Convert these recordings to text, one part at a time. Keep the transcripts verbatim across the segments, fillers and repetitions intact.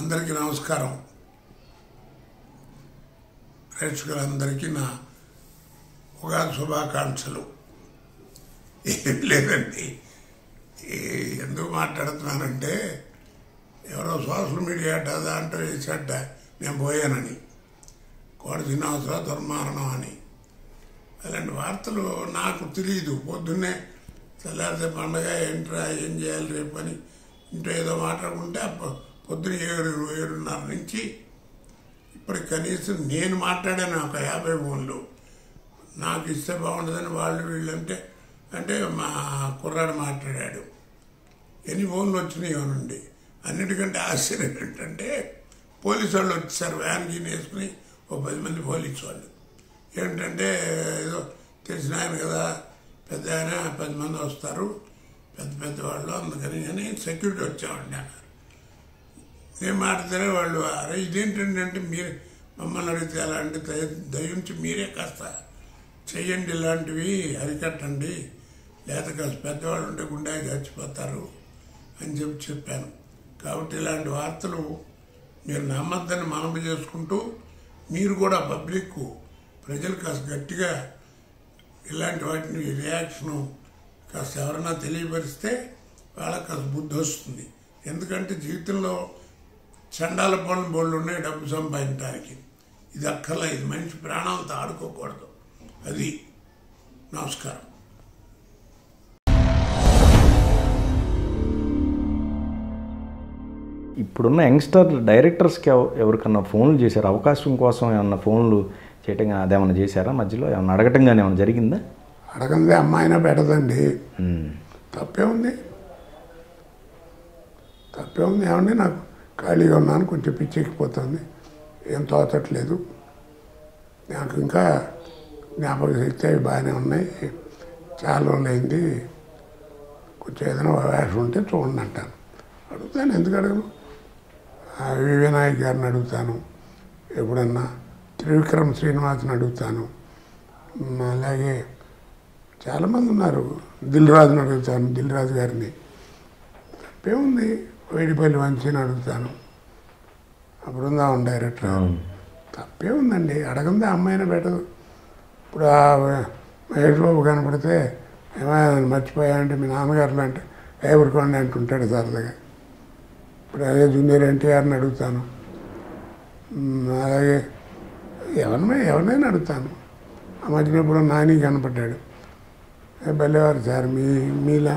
అందరికీ నమస్కారం. ప్రేక్షకులందరికీ నా ఉగాది శుభాకాంక్షలు. ఏం లేదండి, ఎందుకు మాట్లాడుతున్నానంటే ఎవరో సోషల్ మీడియా అట దాంట్లో వేసాట నేను పోయానని, కోడి తినవసరా దుర్మారణం అని. అలాంటి వార్తలు నాకు తెలియదు. పొద్దున్నే తెల్లారితే పండగ ఏంట్రా ఏం చేయాలి రేపు అని ఇంట్లో ఏదో మాట్లాడుకుంటే పొద్దున ఏడు ఏడున్నర నుంచి ఇప్పటికి కనీసం నేను మాట్లాడాను ఒక యాభై ఫోన్లు. నాకు ఇస్తే బాగుంటుందని వాళ్ళు వీళ్ళంటే అంటే మా కుర్రాడు మాట్లాడాడు. ఎన్ని ఫోన్లు వచ్చినాయి అనండి. అన్నిటికంటే ఆశ్చర్యం ఏంటంటే పోలీసు వాళ్ళు వచ్చేసారు వ్యాన్ గీని వేసుకుని, ఓ పది మంది పోలీసు వాళ్ళు. ఏంటంటే ఏదో తెలిసిన ఆయన కదా, పెద్ద ఆయన, పది మంది వస్తారు పెద్ద పెద్ద వాళ్ళు, అందుకని కానీ సెక్యూరిటీ వచ్చామండి అన్నారు. నేను మాట్లాడే వాళ్ళు, అరే ఇదేంటండి అంటే మీరు మమ్మల్ని అడిగితే అలా అంటే దయ దయించి మీరే కాస్త చెయ్యండి, ఇలాంటివి అరికట్టండి, లేకపోతే కాస్త పెద్దవాళ్ళు ఉంటే గుండె చచ్చిపోతారు అని చెప్పి చెప్పాను. కాబట్టి ఇలాంటి వార్తలు మీరు నమ్మద్దని మనవి చేసుకుంటూ, మీరు కూడా పబ్లిక్ ప్రజలు కాస్త గట్టిగా ఇలాంటి వాటిని రియాక్షను కాస్త ఎవరైనా తెలియపరిస్తే వాళ్ళకి కాస్త బుద్ధి వస్తుంది. ఎందుకంటే జీవితంలో చండాల పనులు బోళ్ళు ఉన్నాయి డబ్బు సంపాదించడానికి, ఇది అక్కర్లా, ఇది మనిషి ప్రాణాలతో ఆడుకోకూడదు. అది నమస్కారం. ఇప్పుడున్న యంగ్స్టర్ డైరెక్టర్స్కి ఎవరికన్నా ఫోన్లు చేశారు అవకాశం కోసం, ఏమన్నా ఫోన్లు చేయటం అదేమన్నా చేశారా, మధ్యలో ఏమన్నా అడగటం కానీ ఏమన్నా జరిగిందా? అడగందే అమ్మాయినా పెట్టదండి, తప్పే ఉంది తప్పే ఉంది. ఏమండి నాకు ఖాళీగా ఉన్నాను, కొంచెం పిచ్చెక్కిపోతుంది, ఏం తోచట్లేదు, నాకు ఇంకా జ్ఞాపక శక్తి అవి బాగానే ఉన్నాయి, చాలా రోజులైంది, కొంచెం ఏదైనా వేషం ఉంటే చూడండి అంటాను. అడుగుతాను, ఎందుకు అడగను. వివినాయక్ గారిని అడుగుతాను, ఎప్పుడన్నా త్రివిక్రమ్ శ్రీనివాస్ని అడుగుతాను, అలాగే చాలామంది ఉన్నారు, దిల్ రాజుని అడుగుతాను, దిల్ రాజు గారిని. తప్పేముంది, వేడిపల్లి వంశీని అడుగుతాను, అప్పుడుందాం డైరెక్టర్. తప్పే ఉందండి, అడగందా అమ్మాయిని పెట్టదు. ఇప్పుడు ఆ మహేష్ బాబు కనపడితే ఏమైనా మర్చిపోయాయంటే మీ నాన్నగారులు అంటే ఎవరికోండి అంటుంటాడు సరదాగా. ఇప్పుడు అదే జూనియర్ ఎన్టీఆర్ని అడుగుతాను, అలాగే ఎవరినై ఎవరినైనా అడుగుతాను. ఆ మధ్యన ఇప్పుడు నాని కనపడ్డాడు, భలేవారు సార్ మీ మీలా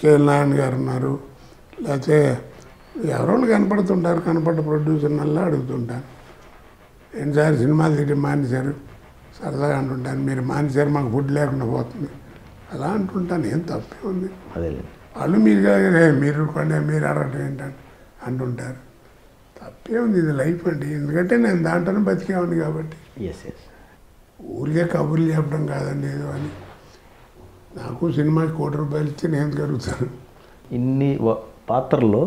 కే నారాయణ గారు ఉన్నారు, లేకపోతే ఎవరో కనపడుతుంటారు, కనపడ్డ ప్రొడ్యూసర్ వల్ల అడుగుతుంటారు. ఎన్నిసార్లు సినిమాలు తిట్టి మానేశారు సరదాగా అంటుంటాను, మీరు మానేశారు మాకు ఫుడ్ లేకుండా పోతుంది అలా అంటుంటాను. ఏం తప్పే ఉంది, వాళ్ళు మీరు మీరు కొండ మీరు అడగటం ఏంటని అంటుంటారు. తప్పే ఉంది, ఇది లైఫ్ అండి. ఎందుకంటే నేను దాంట్లోనే బతికేవాడిని కాబట్టి. ఊరికే కబుర్లు చెప్పడం కాదండి ఏదో అని. నాకు సినిమాకి కోటి రూపాయలు ఇస్తే నేను కలుగుతాను. ఇన్ని పాత్రల్లో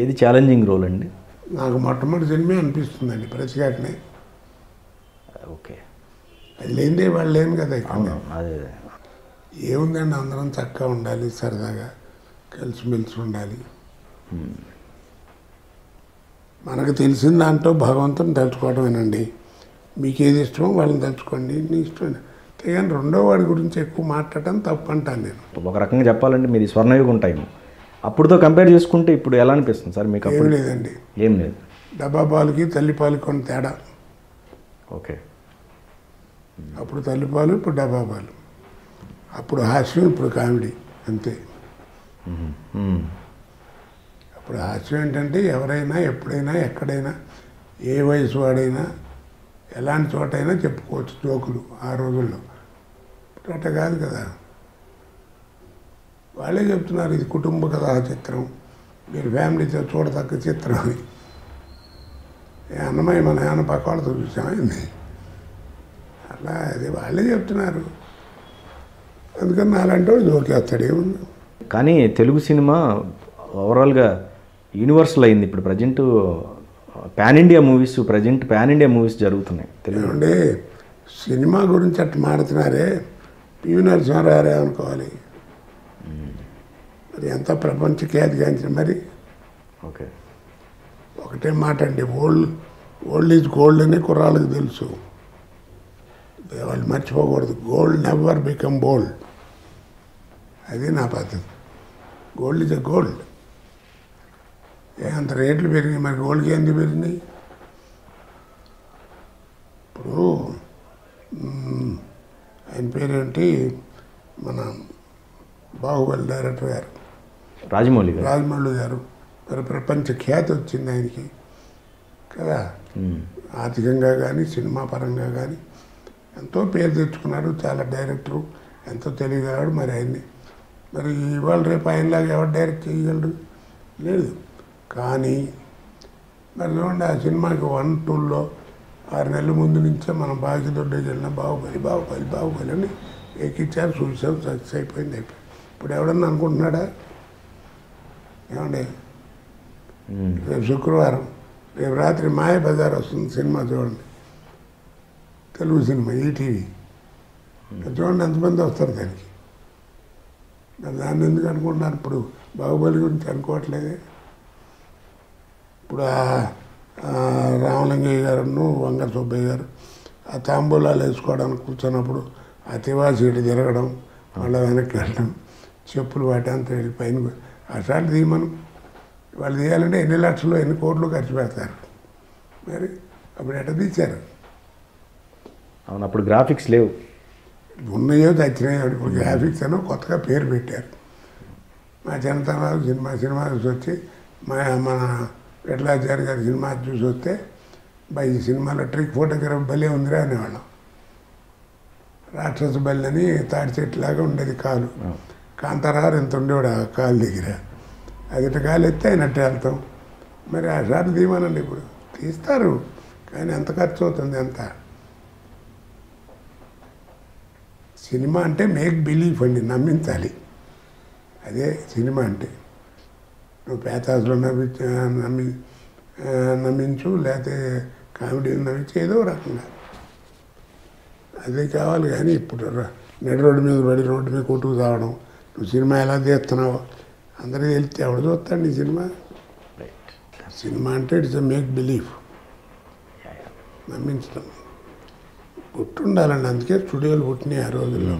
ఏది ఛాలెంజింగ్ రోల్ అండి? నాకు మొట్టమొదటి సినిమా అనిపిస్తుందండి ప్రతిఘటనే. ఓకే, అది లేనిదే వాళ్ళు లేను కదా. ఏముందండి, అందరం చక్కగా ఉండాలి, సరదాగా కలిసిమెలిసి ఉండాలి. మనకు తెలిసిన దాంట్లో భగవంతుని తలుచుకోవడమేనండి. మీకు ఏది ఇష్టమో వాళ్ళని తలుచుకోండి, నీ ఇష్టం. కానీ రెండో వాడి గురించి ఎక్కువ మాట్లాడటం తప్పు అంటాను నేను. ఒక రకంగా చెప్పాలంటే మీరు స్వర్ణయుగం టైం అప్పుడుతో కంపేర్ చేసుకుంటే ఇప్పుడు ఎలా అనిపిస్తుంది సార్ మీకు? ఏం లేదండి, ఏం లేదు. డబ్బా పాలకి తల్లిపాలకి కొన్ని తేడా. ఓకే, అప్పుడు తల్లిపాలు, ఇప్పుడు డబ్బా పాలు, అప్పుడు హాస్యం, ఇప్పుడు కామెడీ, అంతే. అప్పుడు హాస్యం ఏంటంటే ఎవరైనా ఎప్పుడైనా ఎక్కడైనా ఏ వయసు వాడైనా ఎలాంటి చోటైనా చెప్పుకోవచ్చు జోకులు ఆ రోజుల్లో. ఇప్పుడు అట్ట కాదు కదా, వాళ్ళే చెప్తున్నారు ఇది కుటుంబ కథా చిత్రం, మీరు ఫ్యామిలీతో చూడదగ్గ చిత్రం అని అన్నమయ్య మన ఆయన పక్కవాళ్ళతో చూసామైంది అలా అది వాళ్ళే చెప్తున్నారు. అందుకని నాలంటే వాడు జోకేస్తాడు ఏముంది. కానీ తెలుగు సినిమా ఓవరాల్గా యూనివర్సల్ అయింది. ఇప్పుడు present pan India movies present pan India movies జరుగుతున్నాయి. తెలియదండి సినిమా గురించి అట్లా మాడుతున్నారే పివి నరసింహారావు అనుకోవాలి. మరి ఎంత ప్రపంచ ఖ్యాతి గాంచిన మరి ఓకే ఒకటే మాట అండి ఓల్డ్ ఓల్డ్ ఈజ్ గోల్డ్ అని కుర్రాళ్ళకి తెలుసు. వాళ్ళు మర్చిపోకూడదు గోల్డ్ నెవర్ బికమ్ బోల్డ్. అది నా పద్ధతి. Gold is a gold. ఏ అంత రేట్లు పెరిగినాయి మరి గోల్డ్కి ఎందుకు పెరిగినాయి? ఇప్పుడు ఆయన పేరేంటి మన బాహుబలి డైరెక్టర్ గారు రాజమౌళి రాజమౌళి గారు మరి ప్రపంచ ఖ్యాతి వచ్చింది ఆయనకి కదా. ఆర్థికంగా కానీ సినిమా పరంగా కానీ ఎంతో పేరు తెచ్చుకున్నాడు. చాలా డైరెక్టరు ఎంతో తెలియగలడు. మరి ఆయన్ని మరి ఇవాళ రేపు ఆయనలాగా ఎవరు డైరెక్ట్ చేయగలడు? లేదు. కానీ మరి చూడండి ఆ సినిమాకి వన్ టూల్లో ఆరు నెలల ముందు నుంచే మనం బాగా దొడ్డకి వెళ్ళినా బాహుబలి బాహుబలి బాహుబలి అని ఎక్కిచ్చారు చూసాం సక్సెస్ అయిపోయింది అయిపోయింది. ఇప్పుడు ఎవడన్నా అనుకుంటున్నాడా? ఏమండి రేపు శుక్రవారం రేపు రాత్రి మాయ బజార్ వస్తుంది సినిమా చూడండి. తెలుగు సినిమా ఈటీవీ చూడండి ఎంతమంది వస్తారు దానికి. దాన్ని ఎందుకు అనుకుంటున్నారు? ఇప్పుడు బాహుబలి గురించి అనుకోవట్లేదే. ఇప్పుడు రామలింగయ్య గారును వంగ సుబ్బయ్య గారు ఆ తాంబూలాలు వేసుకోవడానికి కూర్చున్నప్పుడు ఆ తివాసీటు తిరగడం వాళ్ళ వెనక్కి వెళ్ళడం చెప్పులు వాటి అంత పైన అట్లాంటి తీయమను. వాళ్ళు తీయాలంటే ఎన్ని లక్షలు ఎన్ని కోట్లు ఖర్చు పెడతారు. మరి అప్పుడు ఎట్ట తీశారు? అవును అప్పుడు గ్రాఫిక్స్ లేవు. ఉన్నాయో తచ్చినాయో. ఇప్పుడు గ్రాఫిక్స్ అనో కొత్తగా పేరు పెట్టారు. మా చిన్నతనాలు సినిమా సినిమా చూసి వచ్చి మా మన విఠలాచార్య గారి సినిమా చూసి వస్తే బై ఈ సినిమాలో ట్రిక్ ఫోటోగ్రాఫ్ భలే ఉందిరా అనేవాళ్ళం. రాక్షస బల్లి అని తాడి చెట్టులాగా ఉండేది కాలు. కాంతారావు ఎంత ఉండేవాడు ఆ కాలు దగ్గర. అది ఇటు కాలు ఎత్తే అయినట్టు వెళ్తాం. మరి ఆ షార్ట్ తీయమనండి. ఇప్పుడు తీస్తారు కానీ ఎంత ఖర్చు అవుతుంది? ఎంత సినిమా అంటే మేక్ బిలీఫ్ అండి. నమ్మించాలి అదే సినిమా అంటే. నువ్వు పేతాసులో నవ్వి నమ్మి నమ్మించు లేకపోతే కామెడీలు నవ్వించు ఏదో రకంగా అదే కావాలి. కానీ ఇప్పుడు నెడ రోడ్డు మీద పడి రోడ్డు మీద కొట్టుకు తావడం నువ్వు సినిమా ఎలా తీస్తున్నావు అందరికీ తెలిస్తే ఎవడు చూస్తాడు ఈ సినిమా? సినిమా అంటే ఇట్స్ మేక్ బిలీఫ్ నమ్మించడం గుర్తుండాలండి. అందుకే స్టూడియోలు పుట్టినాయి ఆ రోజుల్లో.